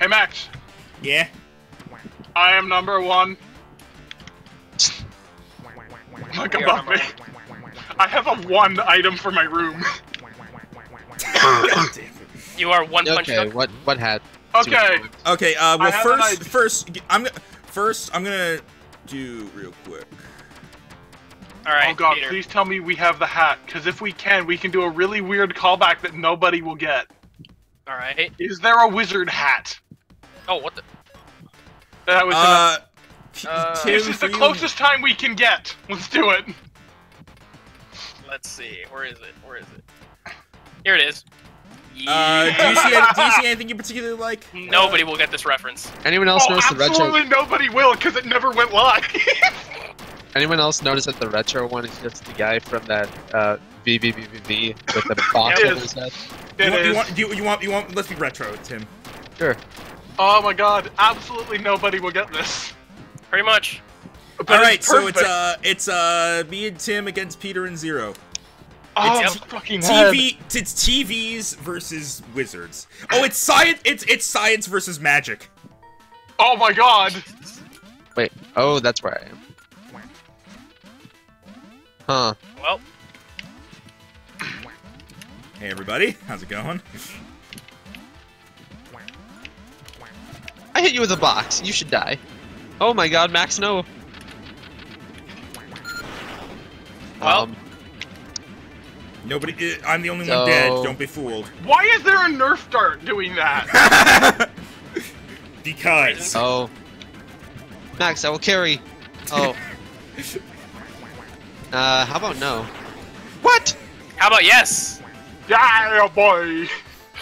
Hey, Max. Yeah? I am number one. Look above me. I have a one item for my room. You are one punch. Okay, what hat? Okay. Okay. Well, first I'm gonna do real quick. All right. Oh God! Peter. Please tell me we have the hat, because if we can do a really weird callback that nobody will get. All right. Is there a wizard hat? Oh, what the? That was. This is the closest time we can get. Let's do it. Let's see. Where is it? Where is it? Here it is. Yeah. Do you see anything you particularly like? Nobody will get this reference. Anyone else notice the retro? Absolutely nobody will, because it never went live. Anyone else notice that the retro one is just the guy from that VVVVV with the box over his head? You want? Let's be retro, Tim. Sure. Oh my God! Absolutely nobody will get this. Pretty much. But all right, so it's me and Tim against Peter and Zero. Oh, it's fucking it's TVs versus wizards. Oh, it's science. It's science versus magic. Oh my God. Wait. Oh, that's where I am. Huh. Well. Hey everybody, how's it going? I hit you with a box. You should die. Oh my God, Max, no. Well. Nobody. I'm the only one dead. Don't be fooled. Why is there a Nerf dart doing that? Because. Oh. Max, I will carry. Oh. How about no? What? How about yes? Yeah, boy.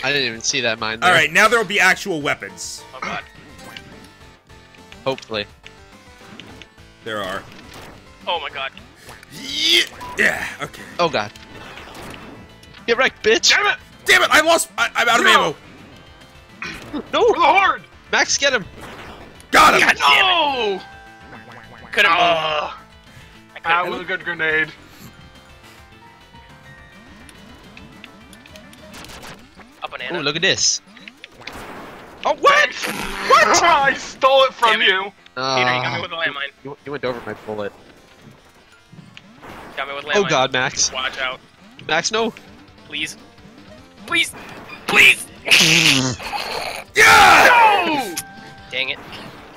I didn't even see that mine. All right, now there will be actual weapons. Oh God. Hopefully. There are. Oh my God. Yeah. Okay. Oh God. Get wrecked, bitch! Damn it! Damn it! I lost. I'm out of ammo. No. For the horde. Max, get him. Got him. God, no. Could have. That was a good grenade. A banana. Ooh, look at this. Oh what? Thanks. What? I stole it from you. Peter, you got me with a landmine. You went over my bullet. Got me with landmine. Oh God, Max. Watch out. Max, no. Please. Please. Please. Yeah! No! Dang it.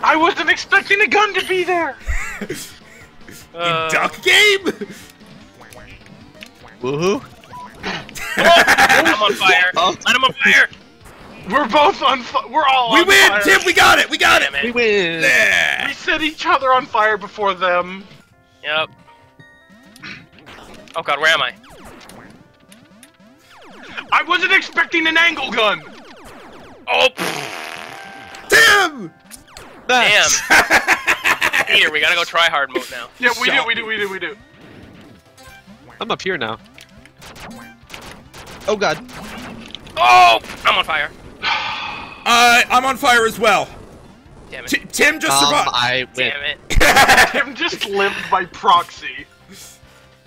I wasn't expecting a gun to be there. In Duck Game? Woohoo. I'm on fire. Let him on fire. We're both on fire. We're all on fire. We win, Tim. We got it. We got it. We win. Yeah. We set each other on fire before them. Yep. Oh God, where am I? I wasn't expecting an angle gun! Oh! Damn! That's... Damn. Peter, we gotta go try hard mode now. Yeah, we do. I'm up here now. Oh God. Oh! I'm on fire. I'm on fire as well. Damn it. Tim just survived. I win. Damn it. Tim just lived by proxy.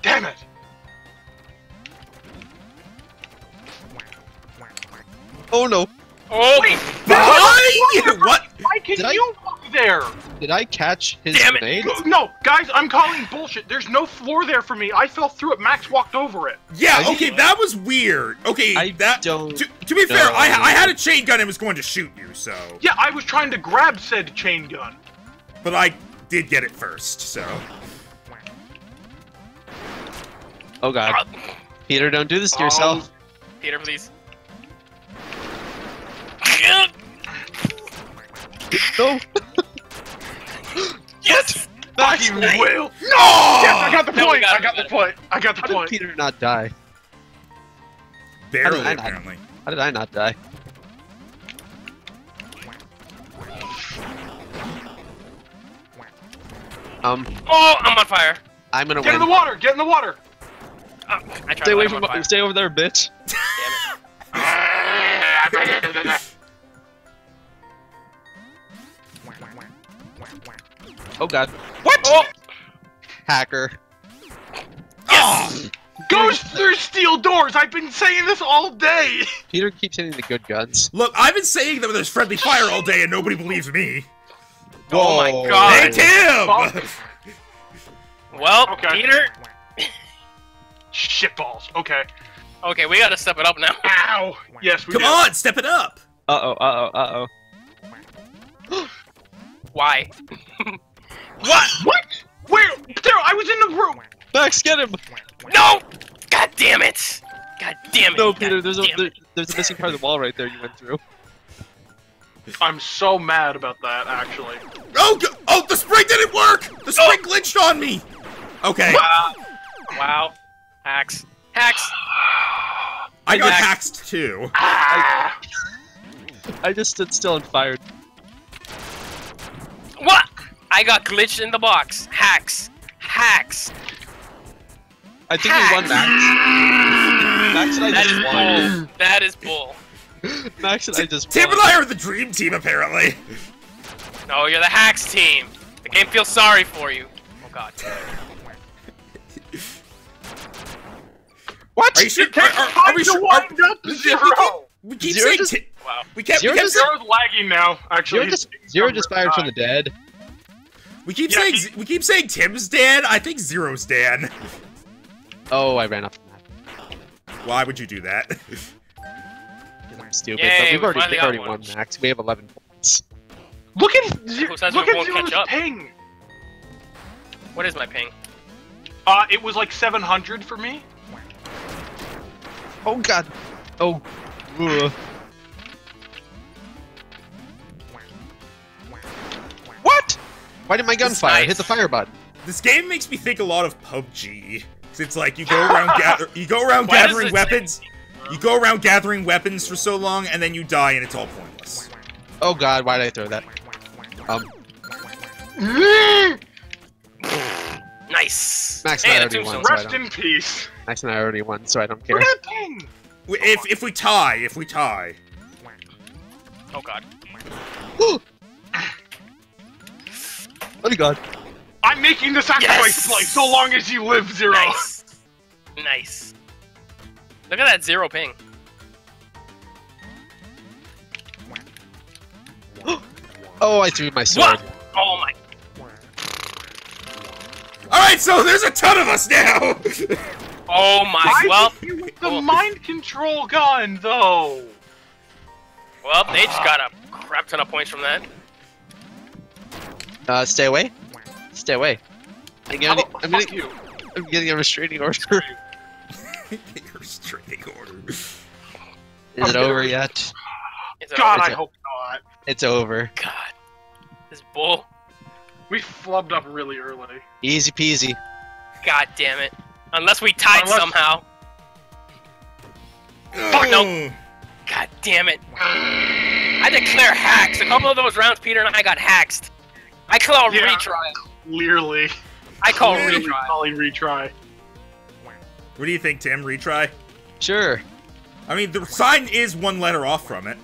Damn it. Oh no! Oh! Wait, what? Why can you walk there? Did I catch his grenade? No, guys, I'm calling bullshit. There's no floor there for me. I fell through it. Max walked over it. Yeah. Okay, that was weird. Okay, to be fair, I had a chain gun and was going to shoot you. So. Yeah, I was trying to grab said chain gun. But I did get it first. So. Oh God. Peter, don't do this to yourself. Peter, please. No. Yes! Max, you will! No! Yes, I got the point! I got the point! I got the point! How did Peter not die? Barely, apparently. How did I not die? Oh, I'm on fire! I'm gonna win. Get in the water! Get in the water! Stay away from me! Stay over there, bitch! Damn it. Oh God! What? Oh. Hacker! Yes. Oh. Goes through steel doors! I've been saying this all day! Peter keeps hitting the good guns. Look, I've been saying that there's friendly fire all day and nobody believes me. Oh my god! Hey, Tim! Well, okay. Peter... Shitballs, okay. Okay, we gotta step it up now. Ow! Yes, we Come on, step it up! Uh-oh, uh-oh, uh-oh. Why? What? What? Where? There, I was in the room! Max, get him! No! God damn it! God damn it! No, Peter, there's a missing part of the wall right there you went through. I'm so mad about that, actually. Oh! Oh, the spring didn't work! The spring glitched on me! Okay. Wow. Hacks. Hacks! I got hacked too. Ah. I just stood still and fired. What? I got glitched in the box. Hacks. Hacks. I think we won, Max. Max and I just won. That is bull. Max and I just won. Tim and I are the dream team, apparently. No, you're the hacks team. The game feels sorry for you. Oh, God. What? Are you sure? Are we sure? We keep saying Tim. Wow. We kept Zero's lagging now, actually. Zero just fired from the dead. We keep saying Tim's dead. I think Zero's dead. Oh, I ran off the map. Why would you do that? I'm stupid. Yay, but we've already won, Max. We have 11 points. Look at Zero's ping. What is my ping? It was like 700 for me. Oh god. Oh. Ugh. What? Why did my gun fire? I hit the fire button. This game makes me think a lot of PUBG. It's like you go around gathering weapons. You go around gathering weapons for so long and then you die and it's all pointless. Oh god, why did I throw that? Nice. Max and I already won. Rest in peace. Max and I already won, so I don't care. If we tie. Oh god. Oh god. I'm making the sacrifice play so long as you live, Zero. Nice. Nice. Look at that Zero ping. Oh, I threw my sword. What? Oh my. Alright, so there's a ton of us now! Oh my, well... the mind control gun, though! Well, they just got a crap ton of points from that. Stay away? Stay away. I'm getting a restraining order. Is it over yet? God, I hope not. It's over. God. This bull... We flubbed up really early. Easy peasy. God damn it. Unless we tied somehow. Fuck no. God damn it. I declare hacks. A couple of those rounds, Peter and I got hacked. I call retry. Clearly. I call retry. What do you think, Tim? Retry? Sure. I mean, the sign is one letter off from it.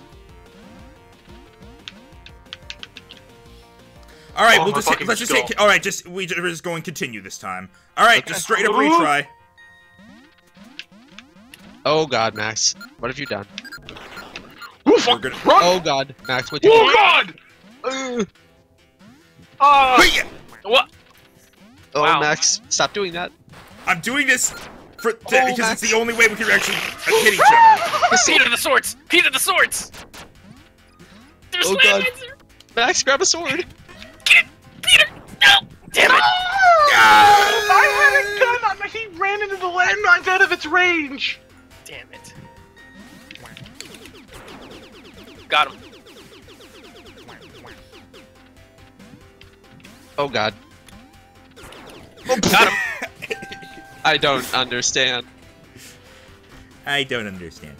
All right, we're just going to continue this time. All right, just straight up retry. Oh god, Max, what have you done? Oh god, Max, what did you do? Oh god! What? Oh, wow. Max, stop doing that. I'm doing this for because it's the only way we can actually hit each other. Peter the swords! Peter the swords! There's no answer. Max, grab a sword. Peter! No! Damn it! No! I had a gun! He ran into the landmines out of its range! Damn it. Got him. Oh god. Got him! I don't understand. I don't understand.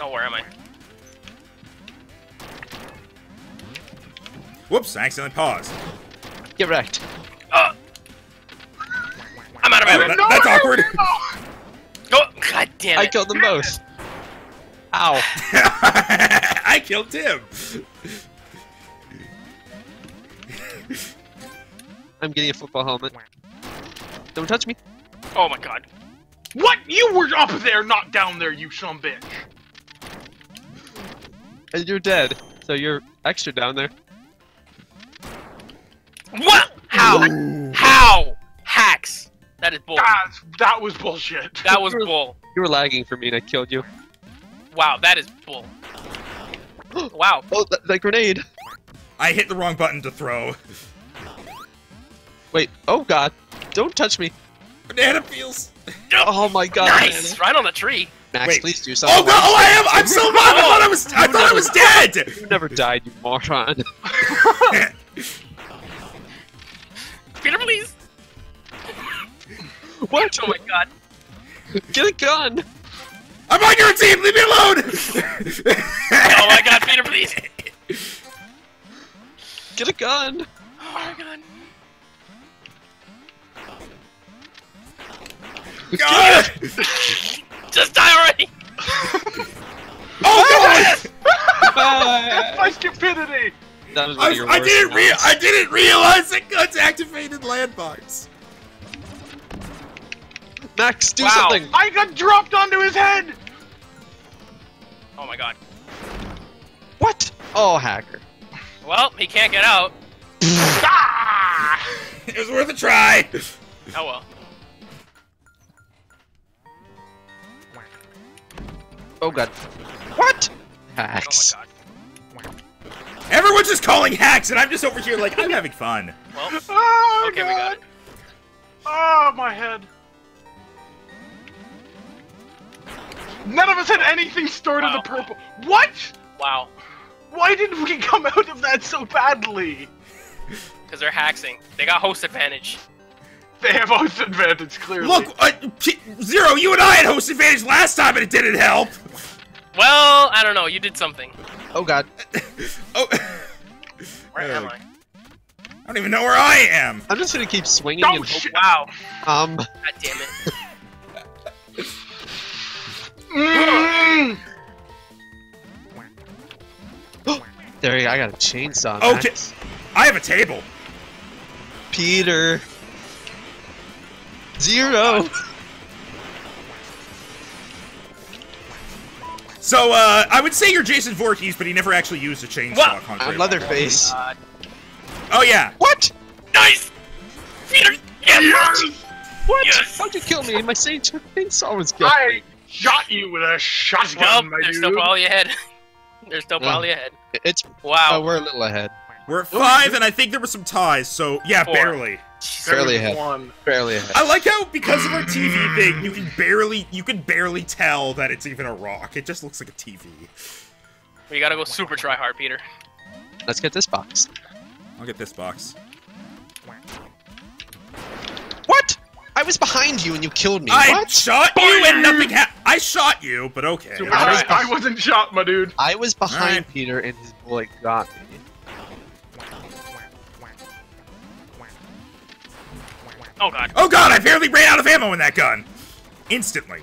Oh, where am I? Whoops, I accidentally paused. Get wrecked. I'm out of ammo. No, that's awkward. No. God damn it. I killed the most. Ow. I killed Tim. I'm getting a football helmet. Don't touch me. Oh my god. What? You were up there, not down there, you son of a bitch. And you're dead, so you're extra down there. What? How? Ooh. How? Hacks. That is bull. That was bullshit. That was bull. You were lagging for me and I killed you. Wow, that is bull. Wow. Oh, that grenade. I hit the wrong button to throw. Wait, oh god. Don't touch me. Banana peels. Oh my god. Nice! Banana. Right on the tree. Max, wait, please do something. Oh god, oh I am! I'm so mad! I thought I was dead! You never died, you moron. Peter, please! What? Oh my god. Get a gun! I'm on your team! Leave me alone! Oh my god, Peter, please! Get a gun! Oh my god. God! Just die already! Oh god! That's my stupidity! That was I didn't realize that guns activated landmarks. Max, do something! I got dropped onto his head! Oh my god. What? Oh, hacker. Well, he can't get out. Ah! It was worth a try! Oh well. Oh god. What? Hacks. Oh my god. Everyone's just calling hacks and I'm just over here like, I'm having fun. Well, oh, okay, god. We got it. Oh, my head. None of us had anything stored in the purple. What? Wow. Why did we come out of that so badly? Because they're hacksing. They got host advantage. They have host advantage, clearly. Look, Zero, you and I had host advantage last time and it didn't help! Well, I don't know, you did something. Oh god. Oh. Where am I? I don't even know where I am! I'm just gonna keep swinging and shit. Wow. God damn it. Mm. There you go, I got a chainsaw, okay. Max. I have a table. Peter. Zero. So, I would say you're Jason Voorhees, but he never actually used a chainsaw. What? I'm Leatherface. Oh, yeah. What? Nice! Peter! Yes! What? Yes! How'd you kill me? My chainsaw was good. I shot you with a shotgun, well, my dude. There's no poly ahead. There's no poly ahead. It's... Wow. We're a little ahead. We're at 5, and I think there were some ties, so... Yeah, 4. Barely. Barely ahead. Barely ahead. I like how, because of our TV thing, you can barely tell that it's even a rock. It just looks like a TV. We gotta go super try hard, Peter. Let's get this box. I'll get this box. What? I was behind you and you killed me. I shot you and nothing happened. I shot you, but okay. Super try. I wasn't shot, my dude. I was behind Peter and his bullet got me. Oh god. Oh god, I barely ran out of ammo in that gun! Instantly.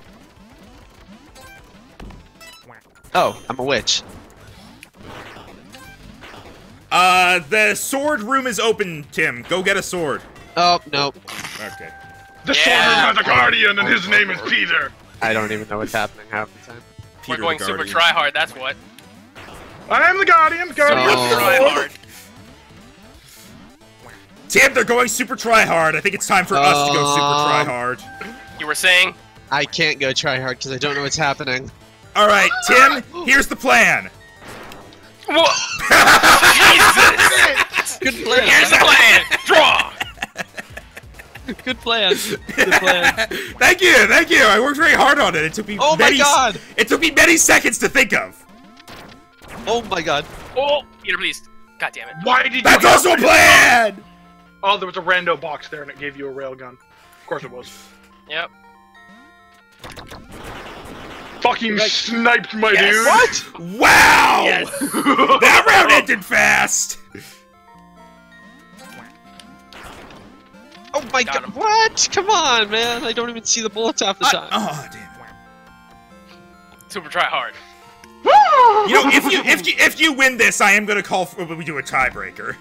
Oh, I'm a witch. The sword room is open, Tim. Go get a sword. Oh, no. Okay. The sword room has a guardian and his name is Peter! I don't even know what's happening half the time. Peter, we're going super try-hard, that's what. I am the guardian! Guardian of the try-hard! Tim, they're going super try-hard. I think it's time for us to go super try-hard. You were saying? I can't go try-hard because I don't know what's happening. Alright, Tim, here's the plan. Jesus! Good plan. Here's the plan. Draw! Good plan. Good plan. Thank you, thank you. I worked very hard on it. It took me many seconds to think of. Oh my god. Oh, Peter, please. God damn it. Why did you... That's also a plan! Oh, there was a rando box there, and it gave you a railgun. Of course it was. Yep. Fucking sniped my dude! What?! Wow! Yes. That round ended fast! Oh my god, what?! Come on, man! I don't even see the bullets half the time. Oh, damn. Super try hard. You know, if you win this, I am gonna call for we do a tiebreaker.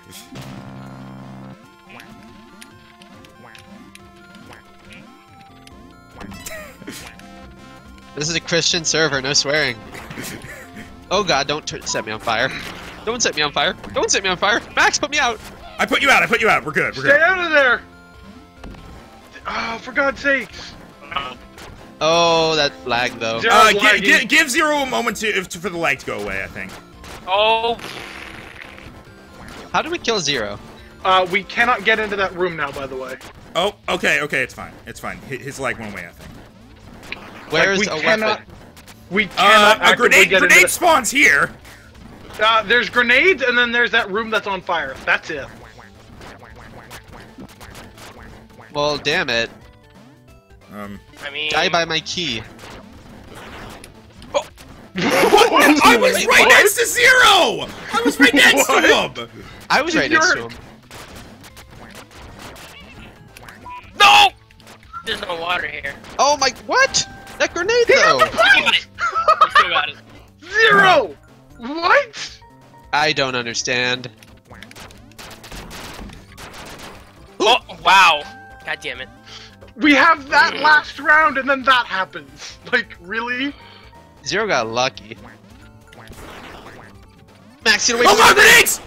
This is a Christian server, no swearing. Oh god, don't set me on fire. Don't set me on fire. Don't set me on fire. Max, put me out. I put you out. I put you out. We're good. We're good. Stay out of there. Oh, for God's sakes. Oh, that lag though. Give Zero a moment for the lag to go away, I think. Oh. How do we kill Zero? We cannot get into that room now, by the way. Oh, okay, okay, it's fine. It's fine. His lag went away, I think. Where's like, a weapon? We cannot a grenade. Get grenade spawns here. There's grenades, and then there's that room that's on fire. That's it. Well, damn it. I mean... Die by my key. Oh. What? I was right next to Zero! I was right next to him! I was right next to him. No! There's no water here. Oh my... What? That grenade, though! You still got it. Zero! What? I don't understand. Oh, wow. God damn it. We have that last round and then that happens. Like, really? Zero got lucky. Max, get away from my grenades!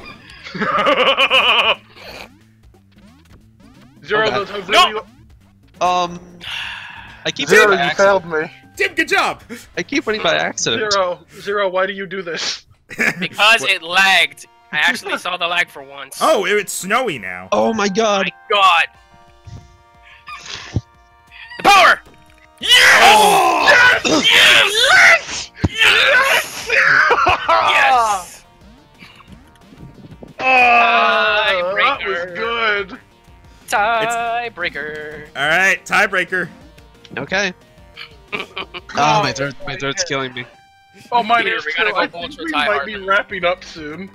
Zero, those hoes. No! I keep Zero, you failed me. Tim, good job! I keep winning by accident. Zero, why do you do this? Because it lagged. I actually saw the lag for once. Oh, it's snowy now. Oh my god. Oh my god. The power! Yes! Oh! Yes! Yes! Yes! Yes! Yes! Yes! That was good. Tiebreaker. Alright, tiebreaker. Okay. Oh, my throat's killing me. Oh, mine is too. I think we might be wrapping up soon.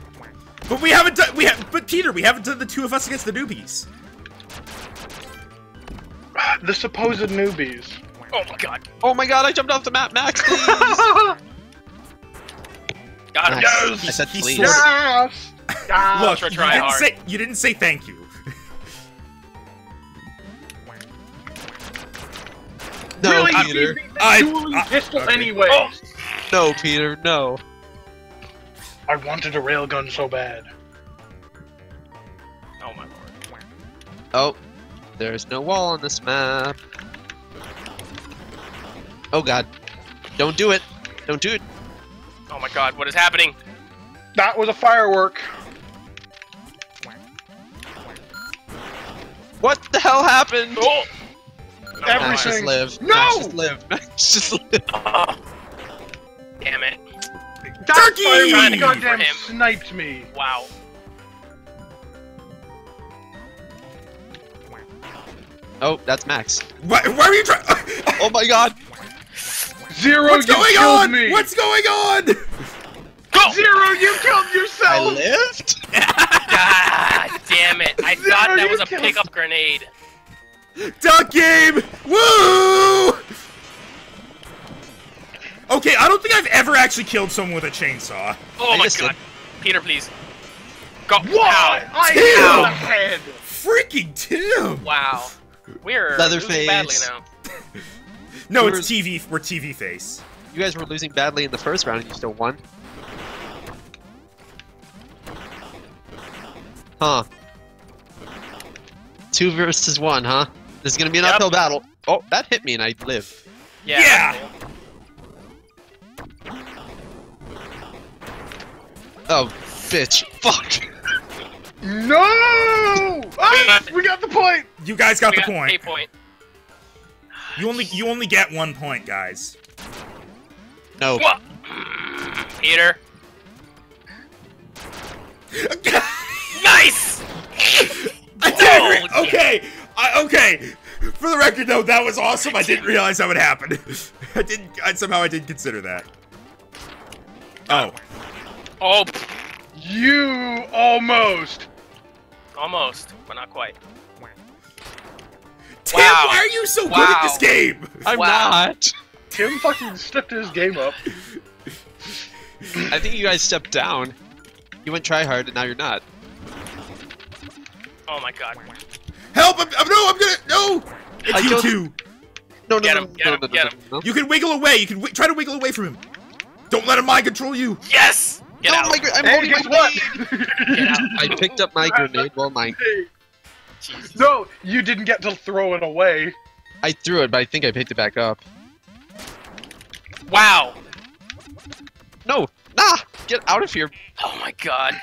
But we haven't done. But Peter, we haven't done the two of us against the newbies. The supposed newbies. Oh my god. Oh my god! I jumped off the map, Max. Please. Got him. Yes. I said please. Yes. Look, you didn't say thank you. No, really, Peter. I anyway. Oh. No, Peter. No. I wanted a railgun so bad. Oh my lord. Oh, there's no wall on this map. Oh god. Don't do it. Don't do it. Oh my god, what is happening? That was a firework. What the hell happened? Oh. No, everything. Max, just live. No! Max, just live. Max, just live. Damn it. Turkey! Fireman goddamn sniped me. Wow. Oh, that's Max. Why are you trying? Oh my god. Zero, what's going on? Me. What's going on? Go. Zero, you killed yourself. I lived? God damn it. I thought that was a pickup grenade. Duck game! Woo! Okay, I don't think I've ever actually killed someone with a chainsaw. Oh my god. Peter, please. Go. Wow! I hit the head! Freaking Tim! Wow. We're losing badly now. No, it's TV. We're TV face. You guys were losing badly in the first round and you still won. Huh. 2 versus 1, huh? This is gonna be an uphill battle. Oh, that hit me and I live. Yeah! Cool. Oh, bitch. Fuck. No! Oh, we got the point! You guys got the point. You only get 1 point, guys. No. What? Peter. Nice! Okay. For the record, though, that was awesome. I didn't realize that would happen. I somehow didn't consider that. Oh. Oh, you almost, but not quite. Tim, why are you so good at this game? I'm not. Tim fucking stepped his game up. I think you guys stepped down. You went try hard, and now you're not. Oh my god! Help! No, I'm gonna no. It's you two. No, get him, get him, get him. You can wiggle away. You can try to wiggle away from him. Don't let him mind control you. Yes! Get out. I'm holding my grenade. Get out. I picked up my grenade while my... Jesus. No, you didn't get to throw it away. I threw it, but I think I picked it back up. Wow. No. Nah. Get out of here. Oh my god.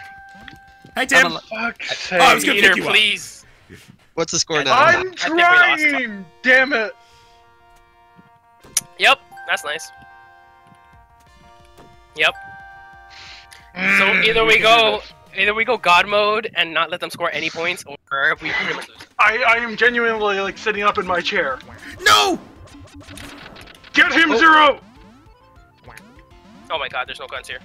Hey, Tim. Fuck's sake. Oh, I was gonna pick you please. Up. What's the score now? I'm trying. Damn it. Yep. That's nice. Yep. So either we go, God mode and not let them score any points, or we pretty much lose. I am genuinely like sitting up in my chair. No! Get him zero! Oh my god, there's no guns here.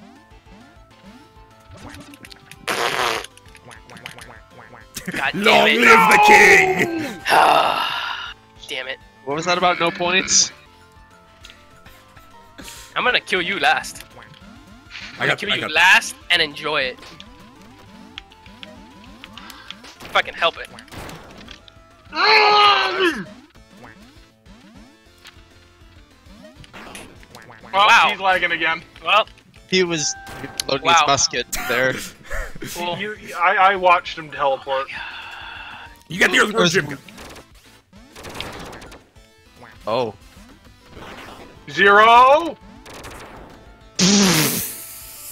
God damn Long it. Live the king! Damn it. What was that about no points? I'm gonna kill you last. I got last and enjoy it. If I can help it. Wow. He's lagging again. Well, he was loading his musket there. Well, I watched him teleport. Oh, you got the earthworm, Jim. Oh. Zero.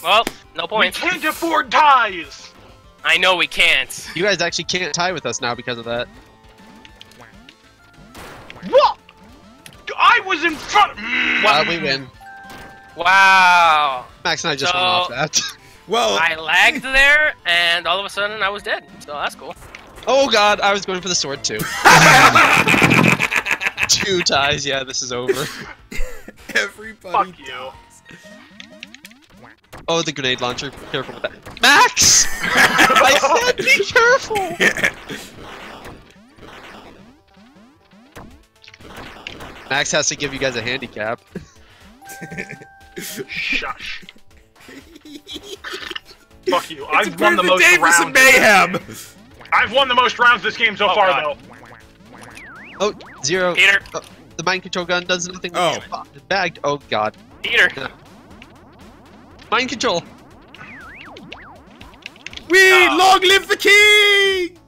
Well, no points. We can't afford ties! I know we can't. You guys actually can't tie with us now because of that. What? I was in front of... Well, we win. Wow. Max and I just went off that. Well, I lagged there, and all of a sudden I was dead. So that's cool. Oh god, I was going for the sword too. 2 ties, yeah, this is over. Everybody Fuck you. Oh, the grenade launcher. Be careful with that. Max! I said be careful! Yeah. Max has to give you guys a handicap. Shush. Fuck you. I've won the most rounds. Some mayhem. I've won the most rounds this game so far, though. Oh, zero. Peter. Oh, the mind control gun does nothing. Oh. Bagged. Oh, god. Peter. No. Mind control. We long live the king!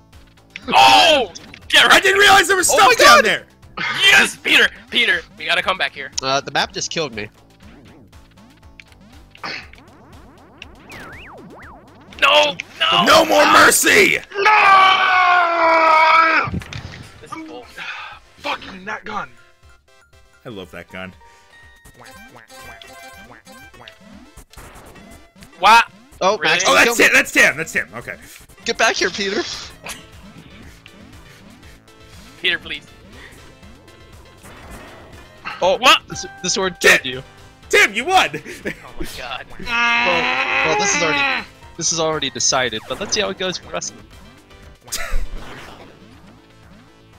Oh! Get right. I didn't realize there was stuff down there. Yes, Peter, we gotta come back here. The map just killed me. No, no, no more mercy. No! This is bull. Fucking that gun. I love that gun. What? Oh, really? Oh, that's Tim. That's Tim. That's Tim. Okay. Get back here, Peter. Peter, please. Oh, what? The sword killed you. Tim, you won. Oh my god. Well, this is already decided, but let's see how it goes for us.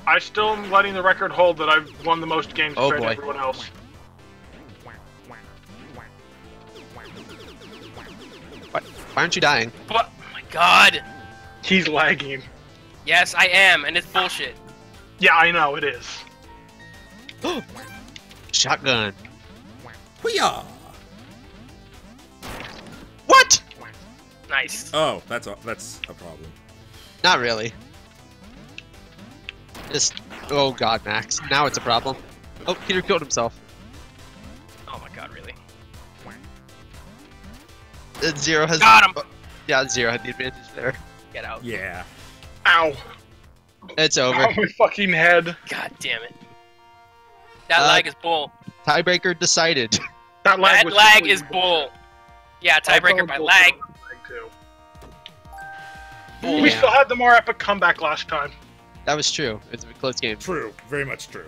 I still am letting the record hold that I've won the most games compared to everyone else. Why aren't you dying? What? Oh my god! He's lagging. Yes, I am, and it's bullshit. Yeah, I know, it is. Shotgun. Wee-ah! What? Nice. Oh, that's a problem. Not really. Just... Oh god, Max. Now it's a problem. Oh, Peter killed himself. Oh my god, really? Zero has got him. Yeah, Zero had the advantage there. Get out. Yeah. Ow. It's over. Ow, my fucking head. God damn it. That lag is bull. Tiebreaker decided. That lag is bull. Yeah, tiebreaker by lag. Bull. We still had the more epic comeback last time. That was true. It's a close game. True. Very much true.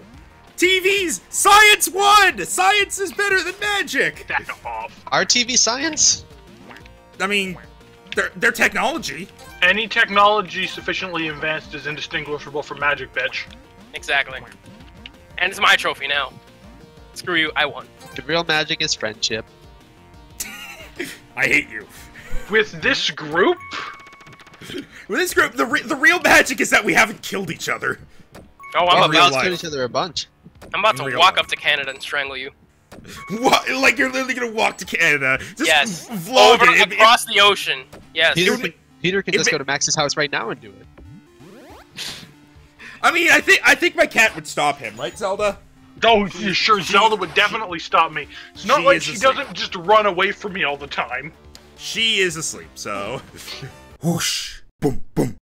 TV's science won. Science is better than magic. Back off. Our TV science. I mean, their technology. Any technology sufficiently advanced is indistinguishable from magic, bitch. Exactly. And it's my trophy now. Screw you, I won. The real magic is friendship. I hate you. With this group? With this group, the real magic is that we haven't killed each other. Oh, I'm about to kill each other a bunch. I'm about to walk up to Canada and strangle you. What? Like you're literally gonna walk to Canada? Just yes. Vlog over it. Across the ocean. Yes. Peter can just go to Max's house right now and do it. I mean, I think my cat would stop him, right, Zelda? Oh, sure, Zelda would definitely stop me. It's not like she doesn't just run away from me all the time. She is asleep, so... Whoosh! Boom, boom,